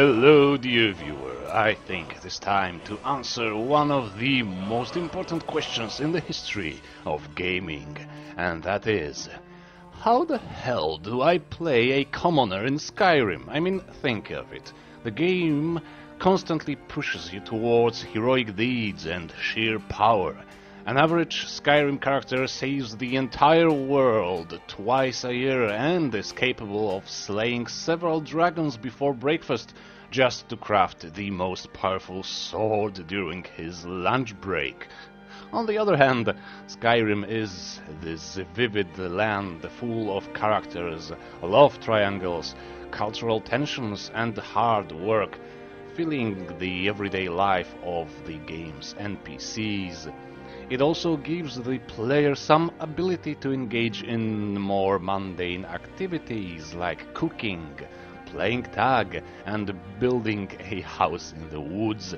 Hello dear viewer, I think it is time to answer one of the most important questions in the history of gaming, and that is, how the hell do I play a commoner in Skyrim? I mean, think of it. The game constantly pushes you towards heroic deeds and sheer power. An average Skyrim character saves the entire world twice a year and is capable of slaying several dragons before breakfast just to craft the most powerful sword during his lunch break. On the other hand, Skyrim is this vivid land full of characters, love triangles, cultural tensions and hard work, filling the everyday life of the game's NPCs. It also gives the player some ability to engage in more mundane activities like cooking, playing tag, and building a house in the woods.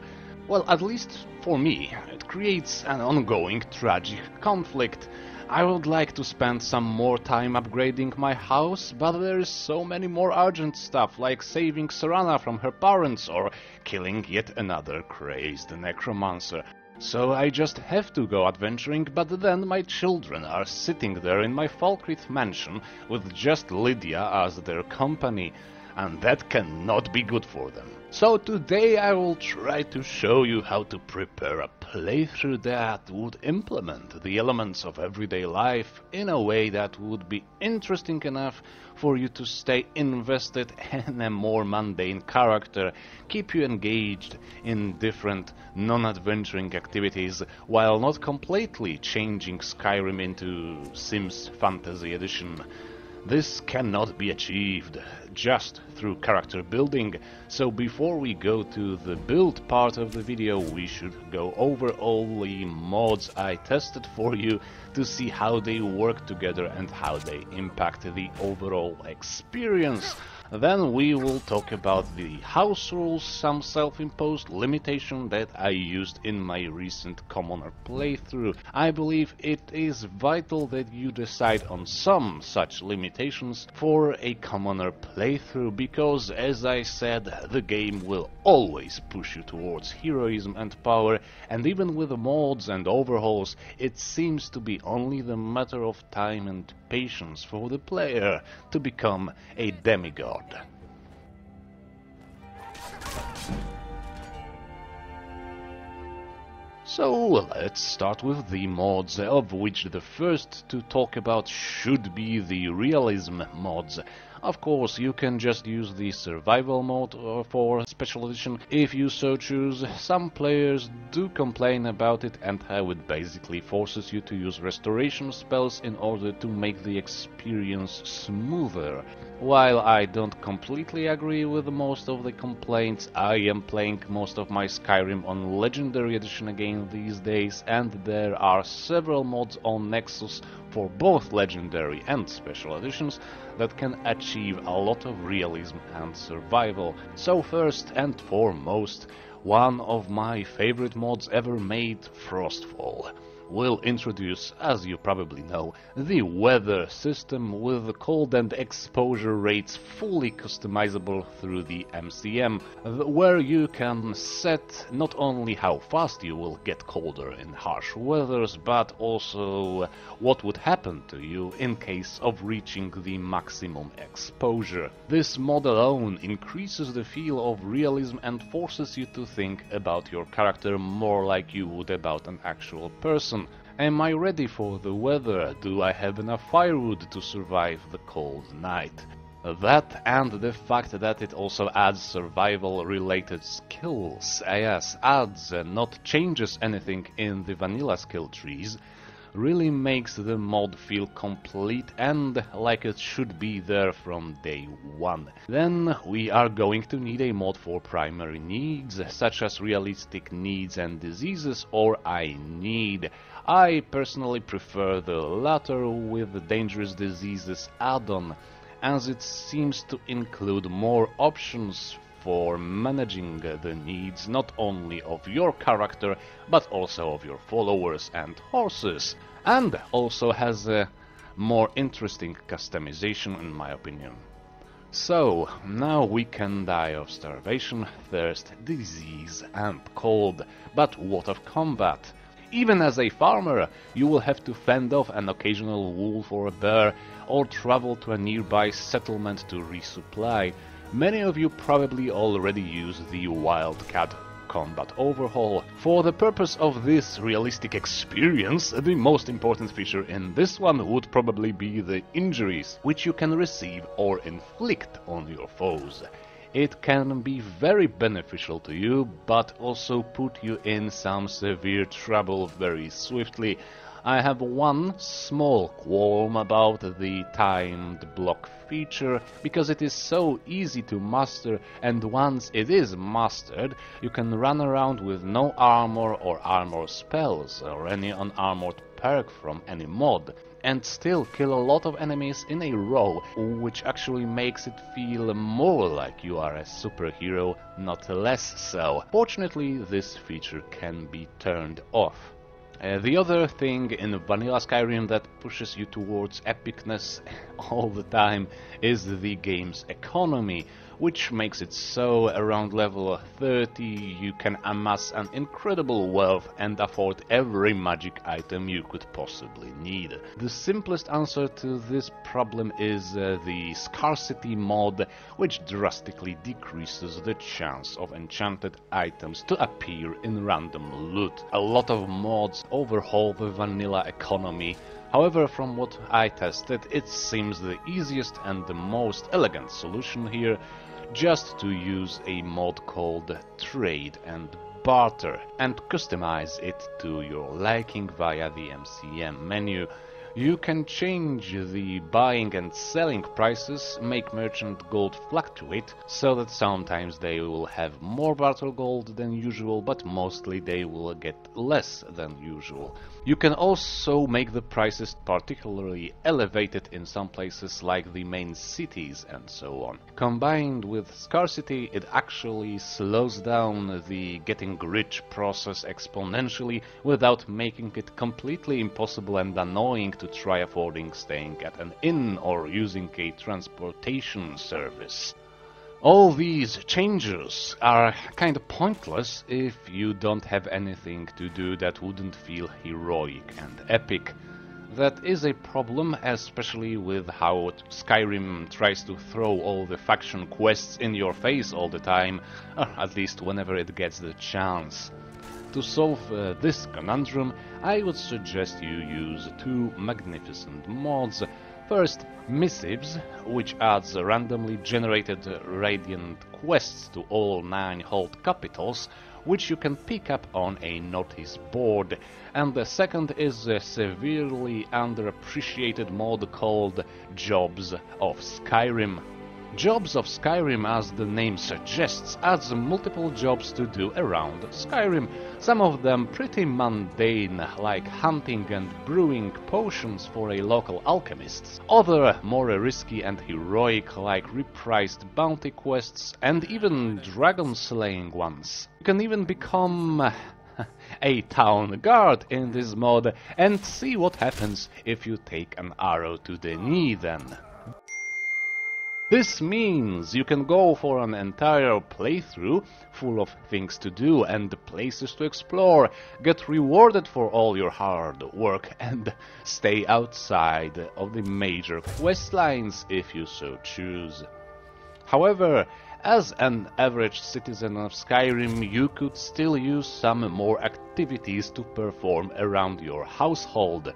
Well, at least for me, it creates an ongoing tragic conflict. I would like to spend some more time upgrading my house, but there is so many more urgent stuff, like saving Serana from her parents or killing yet another crazed necromancer. So I just have to go adventuring, but then my children are sitting there in my Falkreath mansion with just Lydia as their company, and that cannot be good for them. So today I will try to show you how to prepare a playthrough that would implement the elements of everyday life in a way that would be interesting enough for you to stay invested in a more mundane character, keep you engaged in different non-adventuring activities while not completely changing Skyrim into Sims Fantasy Edition. This cannot be achieved just through character building, so before we go to the build part of the video, we should go over all the mods I tested for you to see how they work together and how they impact the overall experience. Then we will talk about the house rules, some self-imposed limitation that I used in my recent commoner playthrough. I believe it is vital that you decide on some such limitations for a commoner playthrough, because as I said, the game will always push you towards heroism and power, and even with the mods and overhauls, it seems to be only the matter of time and patience for the player to become a demigod. So let's start with the mods, of which the first to talk about should be the realism mods. Of course, you can just use the survival mode for special edition if you so choose. Some players do complain about it and how it basically forces you to use restoration spells in order to make the experience smoother. While I don't completely agree with most of the complaints, I am playing most of my Skyrim on Legendary Edition again these days, and there are several mods on Nexus for both Legendary and Special Editions that can achieve a lot of realism and survival. So first and foremost, one of my favorite mods ever made, Frostfall, will introduce, as you probably know, the weather system with cold and exposure rates fully customizable through the MCM, where you can set not only how fast you will get colder in harsh weathers, but also what would happen to you in case of reaching the maximum exposure. This mod alone increases the feel of realism and forces you to think about your character more like you would about an actual person. Am I ready for the weather? Do I have enough firewood to survive the cold night? That and the fact that it also adds survival-related skills, yes, adds and not changes anything in the vanilla skill trees, really makes the mod feel complete and like it should be there from day one. Then we are going to need a mod for primary needs, such as Realistic Needs and Diseases or I Need. I personally prefer the latter with the Dangerous Diseases add-on, as it seems to include more options for managing the needs not only of your character, but also of your followers and horses, and also has a more interesting customization in my opinion. So, now we can die of starvation, thirst, disease and cold, but what of combat? Even as a farmer, you will have to fend off an occasional wolf or a bear, or travel to a nearby settlement to resupply. Many of you probably already use the Wildcat Combat Overhaul. For the purpose of this realistic experience, the most important feature in this one would probably be the injuries, which you can receive or inflict on your foes. It can be very beneficial to you, but also put you in some severe trouble very swiftly. I have one small qualm about the timed block feature, because it is so easy to master, and once it is mastered, you can run around with no armor or armor spells, or any unarmored perk from any mod, and still kill a lot of enemies in a row, which actually makes it feel more like you are a superhero, not less so. Fortunately, this feature can be turned off. The other thing in vanilla Skyrim that pushes you towards epicness all the time is the game's economy, which makes it so around level 30 you can amass an incredible wealth and afford every magic item you could possibly need. The simplest answer to this problem is the Scarcity mod, which drastically decreases the chance of enchanted items to appear in random loot. A lot of mods overhaul the vanilla economy. However, from what I tested, it seems the easiest and the most elegant solution here, just to use a mod called Trade and Barter and customize it to your liking via the MCM menu. You can change the buying and selling prices, make merchant gold fluctuate, so that sometimes they will have more barter gold than usual, but mostly they will get less than usual. You can also make the prices particularly elevated in some places like the main cities and so on. Combined with scarcity, it actually slows down the getting rich process exponentially without making it completely impossible and annoying to try affording staying at an inn or using a transportation service. All these changes are kind of pointless if you don't have anything to do that wouldn't feel heroic and epic. That is a problem, especially with how Skyrim tries to throw all the faction quests in your face all the time, or at least whenever it gets the chance. To solve this conundrum, I would suggest you use two magnificent mods. First, Missives, which adds randomly generated radiant quests to all 9 hold capitals, which you can pick up on a notice board. And the second is a severely underappreciated mod called Jobs of Skyrim. Jobs of Skyrim, as the name suggests, adds multiple jobs to do around Skyrim, some of them pretty mundane, like hunting and brewing potions for a local alchemist, other more risky and heroic, like reprised bounty quests and even dragon-slaying ones. You can even become a town guard in this mod and see what happens if you take an arrow to the knee then. This means you can go for an entire playthrough full of things to do and places to explore, get rewarded for all your hard work and stay outside of the major quest lines if you so choose. However, as an average citizen of Skyrim, you could still use some more activities to perform around your household,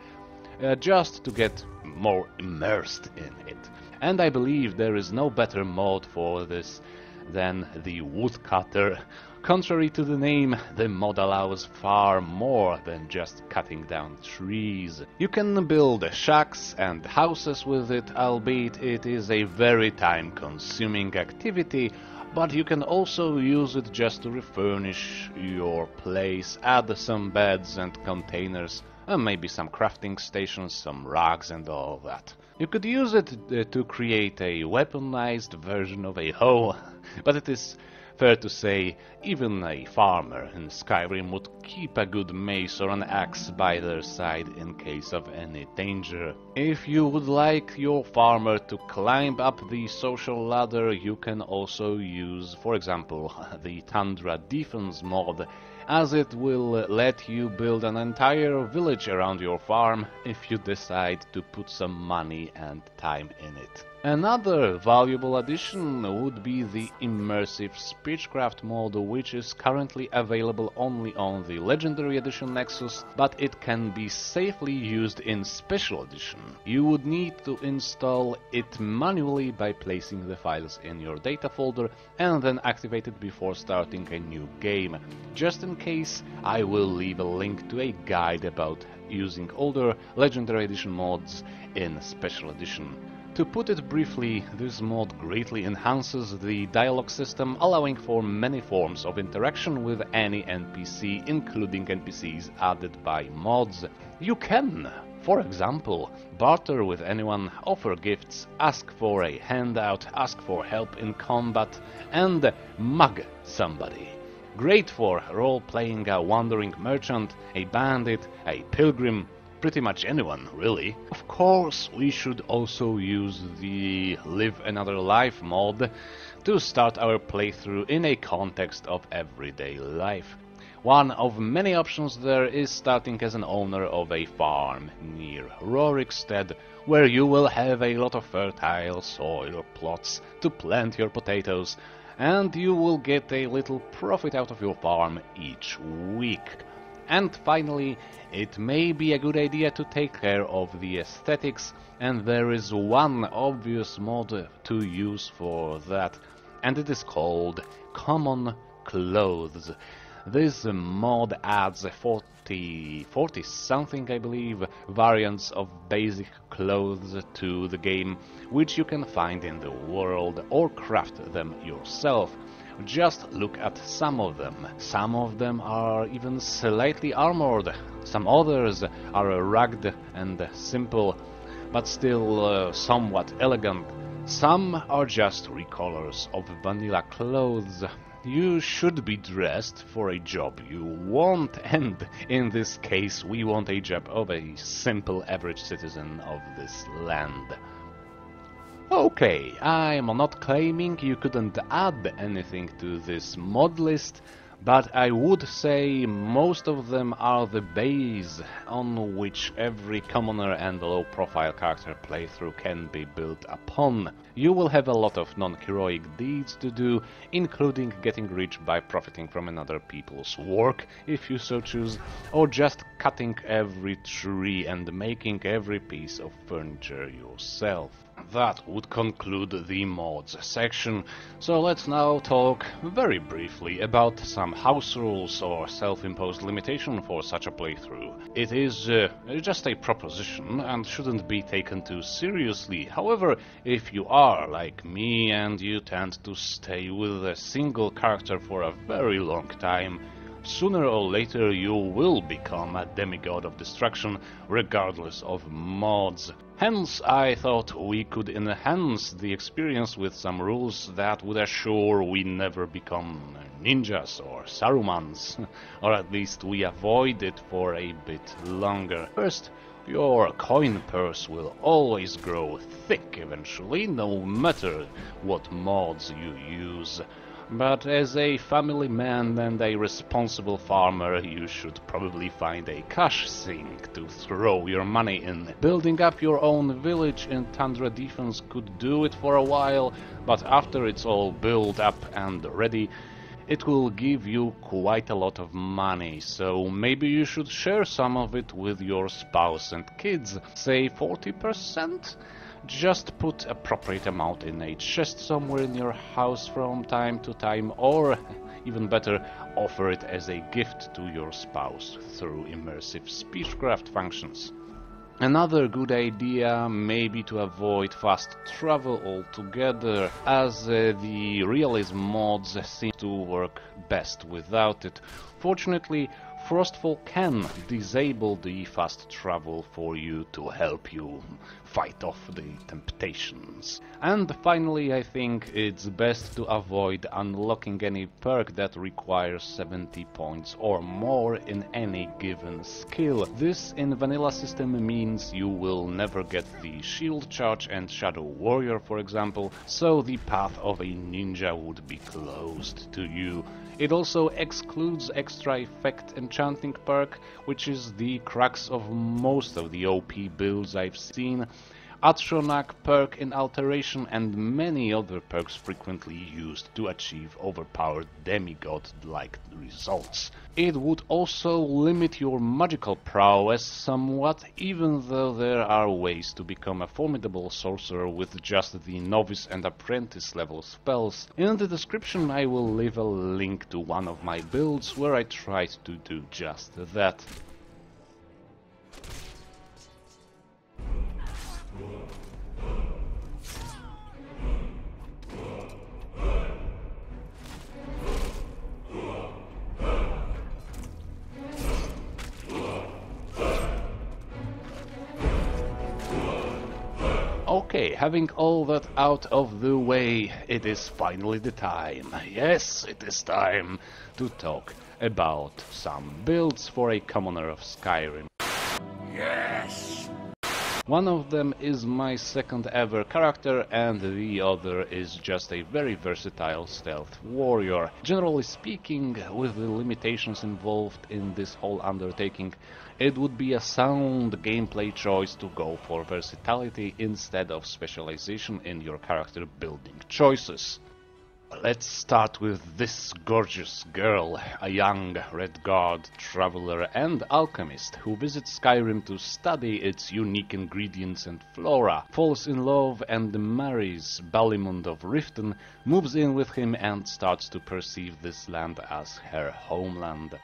just to get more immersed in it. And I believe there is no better mod for this than the Woodcutter. Contrary to the name, the mod allows far more than just cutting down trees. You can build shacks and houses with it, albeit it is a very time-consuming activity, but you can also use it just to refurnish your place, add some beds and containers, and maybe some crafting stations, some rugs and all that. You could use it to create a weaponized version of a hoe, but it is Fair to say, even a farmer in Skyrim would keep a good mace or an axe by their side in case of any danger. If you would like your farmer to climb up the social ladder, you can also use, for example, the Tundra Defense mod, as it will let you build an entire village around your farm if you decide to put some money and time in it. Another valuable addition would be the Immersive Speechcraft mod, which is currently available only on the Legendary Edition Nexus, but it can be safely used in Special Edition. You would need to install it manually by placing the files in your data folder and then activate it before starting a new game. Just in case, I will leave a link to a guide about using older Legendary Edition mods in Special Edition. To put it briefly, this mod greatly enhances the dialogue system, allowing for many forms of interaction with any NPC, including NPCs added by mods. You can, for example, barter with anyone, offer gifts, ask for a handout, ask for help in combat, and mug somebody. Great for role-playing a wandering merchant, a bandit, a pilgrim, pretty much anyone, really. Of course, we should also use the Live Another Life mod to start our playthrough in a context of everyday life. One of many options there is starting as an owner of a farm near Rorikstead, where you will have a lot of fertile soil plots to plant your potatoes, and you will get a little profit out of your farm each week. And finally, it may be a good idea to take care of the aesthetics, and there is one obvious mod to use for that, and it is called Common Clothes. This mod adds 40-something, I believe, variants of basic clothes to the game, which you can find in the world or craft them yourself. Just look at some of them. Some of them are even slightly armored, some others are rugged and simple, but still somewhat elegant. Some are just recolors of vanilla clothes. You should be dressed for a job you want, and in this case we want a job of a simple average citizen of this land. Okay, I'm not claiming you couldn't add anything to this mod list, but I would say most of them are the base on which every commoner and low-profile character playthrough can be built upon. You will have a lot of non-heroic deeds to do, including getting rich by profiting from another people's work, if you so choose, or just cutting every tree and making every piece of furniture yourself. That would conclude the mods section, so let's now talk very briefly about some house rules or self-imposed limitation for such a playthrough. It is just a proposition and shouldn't be taken too seriously. However, if you are like me and you tend to stay with a single character for a very long time, sooner or later you will become a demigod of destruction, regardless of mods. Hence, I thought we could enhance the experience with some rules that would assure we never become ninjas or Sarumans, or at least we avoid it for a bit longer. First, your coin purse will always grow thick eventually, no matter what mods you use. But as a family man and a responsible farmer, you should probably find a cash sink to throw your money in. Building up your own village in Tundra Defense could do it for a while, but after it's all built up and ready, it will give you quite a lot of money, so maybe you should share some of it with your spouse and kids, say 40%? Just put appropriate amount in a chest somewhere in your house from time to time, or even better, offer it as a gift to your spouse through immersive speechcraft functions. Another good idea may be to avoid fast travel altogether, as the realism mods seem to work best without it. Fortunately, Frostfall can disable the fast travel for you to help you fight off the temptations. And finally, I think it's best to avoid unlocking any perk that requires 70 points or more in any given skill. This in vanilla system means you will never get the shield charge and shadow warrior, for example, so the path of a ninja would be closed to you. It also excludes extra effect enchanting perk, which is the crux of most of the OP builds I've seen, Atronach perk in Alteration and many other perks frequently used to achieve overpowered demigod-like results. It would also limit your magical prowess somewhat, even though there are ways to become a formidable sorcerer with just the novice and apprentice level spells. In the description I will leave a link to one of my builds where I tried to do just that. Okay, having all that out of the way, it is finally the time. Yes, it is time to talk about some builds for a commoner of Skyrim. Yes! One of them is my second ever character and the other is just a very versatile stealth warrior. Generally speaking, with the limitations involved in this whole undertaking, it would be a sound gameplay choice to go for versatility instead of specialization in your character building choices. Let's start with this gorgeous girl, a young red guard, traveler and alchemist who visits Skyrim to study its unique ingredients and flora, falls in love and marries Balimund of Riften, moves in with him and starts to perceive this land as her homeland.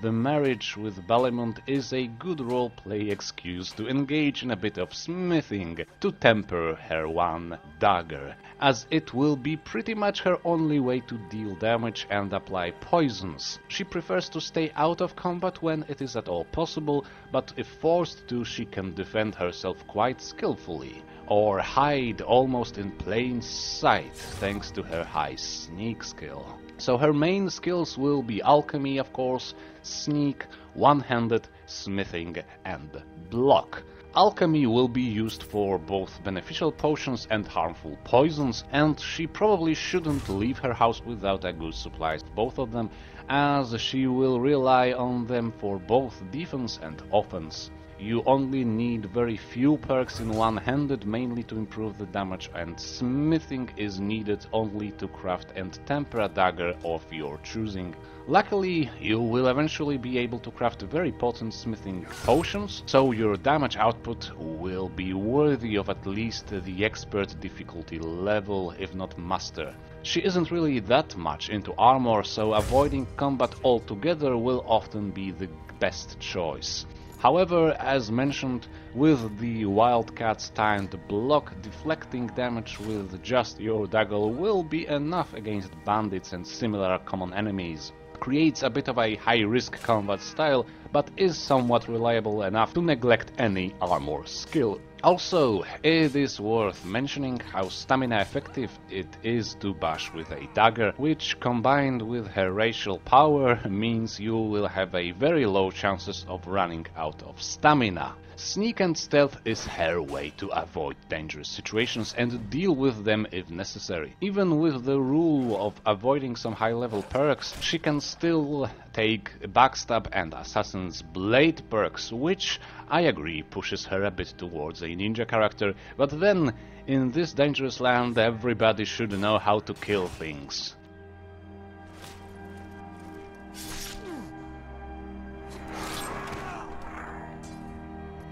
The marriage with Balimund is a good roleplay excuse to engage in a bit of smithing to temper her one dagger, as it will be pretty much her only way to deal damage and apply poisons. She prefers to stay out of combat when it is at all possible, but if forced to, she can defend herself quite skillfully, or hide almost in plain sight thanks to her high sneak skill. So her main skills will be alchemy, of course, sneak, one-handed, smithing and block. Alchemy will be used for both beneficial potions and harmful poisons, and she probably shouldn't leave her house without a good supply of both of them, as she will rely on them for both defense and offense. You only need very few perks in one-handed, mainly to improve the damage, and smithing is needed only to craft and temper a dagger of your choosing. Luckily, you will eventually be able to craft very potent smithing potions, so your damage output will be worthy of at least the expert difficulty level, if not master. She isn't really that much into armor, so avoiding combat altogether will often be the best choice. However, as mentioned, with the Wildcat's timed block, deflecting damage with just your dagger will be enough against bandits and similar common enemies. Creates a bit of a high-risk combat style, but is somewhat reliable enough to neglect any armor skill. Also, it is worth mentioning how stamina effective it is to bash with a dagger, which combined with her racial power means you will have a very low chances of running out of stamina. Sneak and stealth is her way to avoid dangerous situations and deal with them if necessary. Even with the rule of avoiding some high-level perks, she can still take backstab and assassin's blade perks, which I agree pushes her a bit towards a ninja character, but then in this dangerous land everybody should know how to kill things.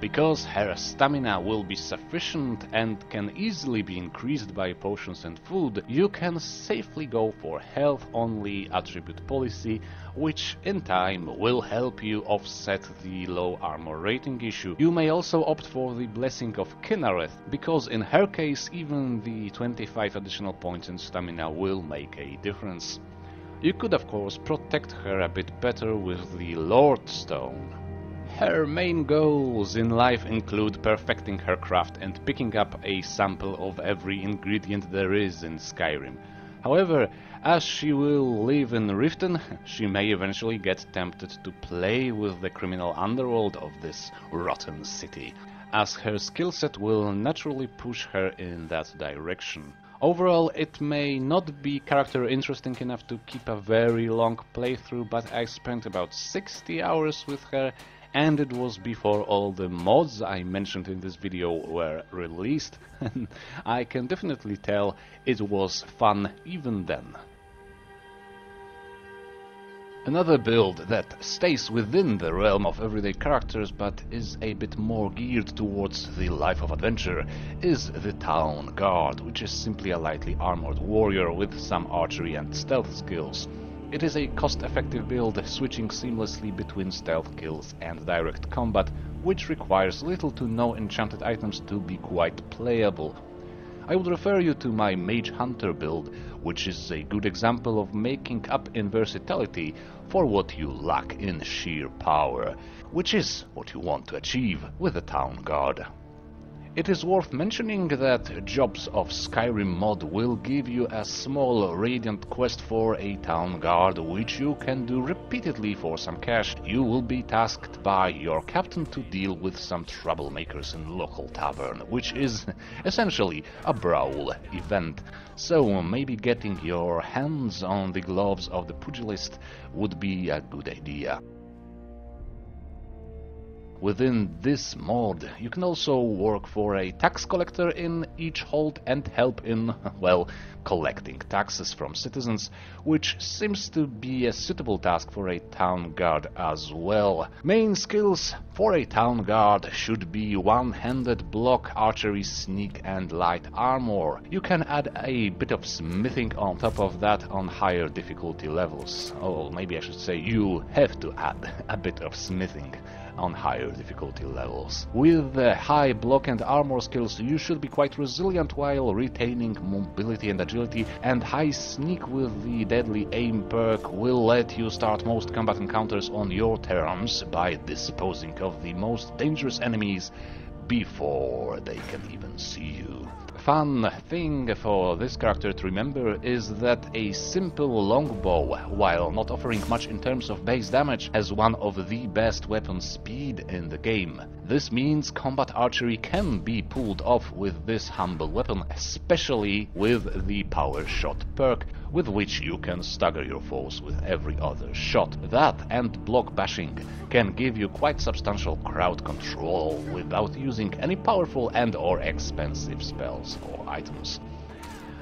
Because her stamina will be sufficient and can easily be increased by potions and food, you can safely go for health-only attribute policy, which in time will help you offset the low armor rating issue. You may also opt for the blessing of Kynareth, because in her case even the 25 additional points in stamina will make a difference. You could of course protect her a bit better with the Lord Stone. Her main goals in life include perfecting her craft and picking up a sample of every ingredient there is in Skyrim. However, as she will live in Riften, she may eventually get tempted to play with the criminal underworld of this rotten city, as her skillset will naturally push her in that direction. Overall, it may not be character interesting enough to keep a very long playthrough, but I spent about 60 hours with her, and it was before all the mods I mentioned in this video were released. I can definitely tell it was fun even then. Another build that stays within the realm of everyday characters but is a bit more geared towards the life of adventure is the Town Guard, which is simply a lightly armored warrior with some archery and stealth skills. It is a cost-effective build, switching seamlessly between stealth kills and direct combat, which requires little to no enchanted items to be quite playable. I would refer you to my Mage Hunter build, which is a good example of making up in versatility for what you lack in sheer power, which is what you want to achieve with the Town Guard. It is worth mentioning that Jobs of Skyrim mod will give you a small radiant quest for a Town Guard, which you can do repeatedly for some cash. You will be tasked by your captain to deal with some troublemakers in local tavern, which is essentially a brawl event. So maybe getting your hands on the gloves of the pugilist would be a good idea. Within this mod, you can also work for a tax collector in each hold and help in, well, collecting taxes from citizens, which seems to be a suitable task for a town guard as well. Main skills for a town guard should be one-handed block, archery, sneak and light armor. You can add a bit of smithing on top of that on higher difficulty levels. Oh, maybe I should say you have to add a bit of smithing on higher difficulty levels. With high block and armor skills, you should be quite resilient while retaining mobility and agility, and high sneak with the deadly aim perk will let you start most combat encounters on your terms by disposing of the most dangerous enemies before they can even see you. Fun thing for this character to remember is that a simple longbow, while not offering much in terms of base damage, has one of the best weapon speed in the game. This means combat archery can be pulled off with this humble weapon, especially with the power shot perk, with which you can stagger your foes with every other shot. That and block bashing can give you quite substantial crowd control without using any powerful and or expensive spells or items.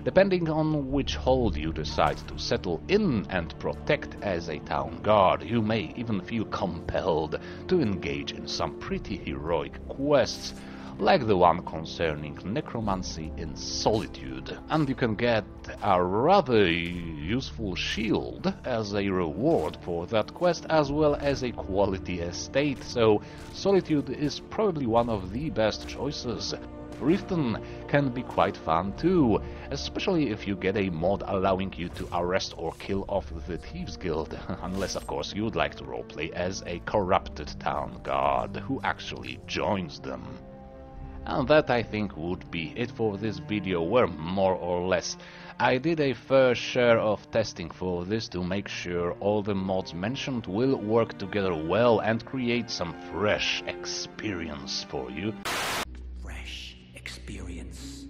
Depending on which hold you decide to settle in and protect as a town guard, you may even feel compelled to engage in some pretty heroic quests, like the one concerning necromancy in Solitude, and you can get a rather useful shield as a reward for that quest, as well as a quality estate, so Solitude is probably one of the best choices. Riften can be quite fun too, especially if you get a mod allowing you to arrest or kill off the Thieves Guild, unless of course you'd like to roleplay as a corrupted town guard who actually joins them. And that, I think, would be it for this video, where more or less I did a fair share of testing for this to make sure all the mods mentioned will work together well and create some fresh experience for you. Fresh experience.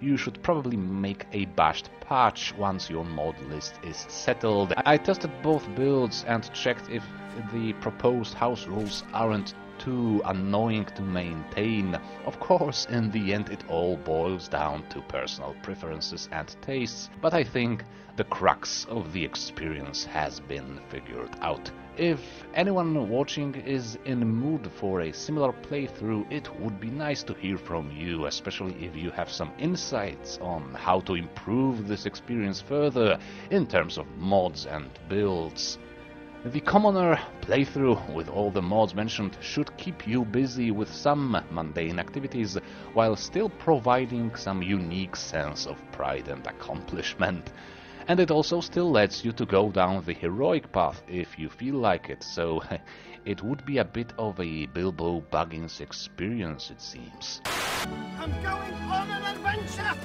You should probably make a bashed patch once your mod list is settled. I tested both builds and checked if the proposed house rules aren't too annoying to maintain. Of course, in the end it all boils down to personal preferences and tastes, but I think the crux of the experience has been figured out. If anyone watching is in the mood for a similar playthrough, it would be nice to hear from you, especially if you have some insights on how to improve this experience further in terms of mods and builds. The commoner playthrough with all the mods mentioned should keep you busy with some mundane activities while still providing some unique sense of pride and accomplishment. and it also still lets you to go down the heroic path if you feel like it, so it would be a bit of a Bilbo Baggins experience, it seems. I'm going on an adventure!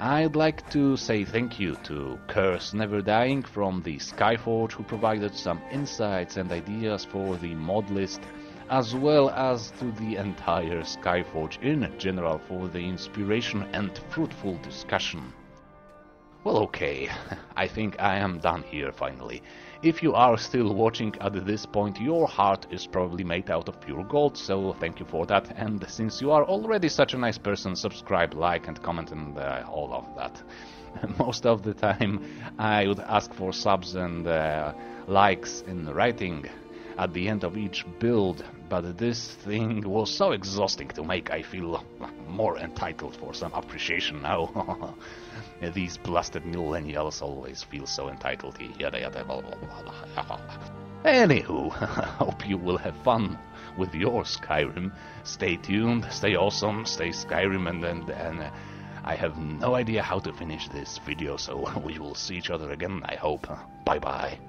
I'd like to say thank you to Curse Never Dying from the Skyforge, who provided some insights and ideas for the mod list, as well as to the entire Skyforge in general for the inspiration and fruitful discussion. Well, okay, I think I am done here finally. If you are still watching at this point, your heart is probably made out of pure gold, so thank you for that, and since you are already such a nice person, subscribe, like and comment and all of that. Most of the time I would ask for subs and likes in writing at the end of each build, but this thing was so exhausting to make, I feel more entitled for some appreciation now. These blasted millennials always feel so entitled, yada yada blah blah blah. Anywho, hope you will have fun with your Skyrim. Stay tuned, stay awesome, stay Skyrim, and I have no idea how to finish this video, so we will see each other again, I hope. Bye bye.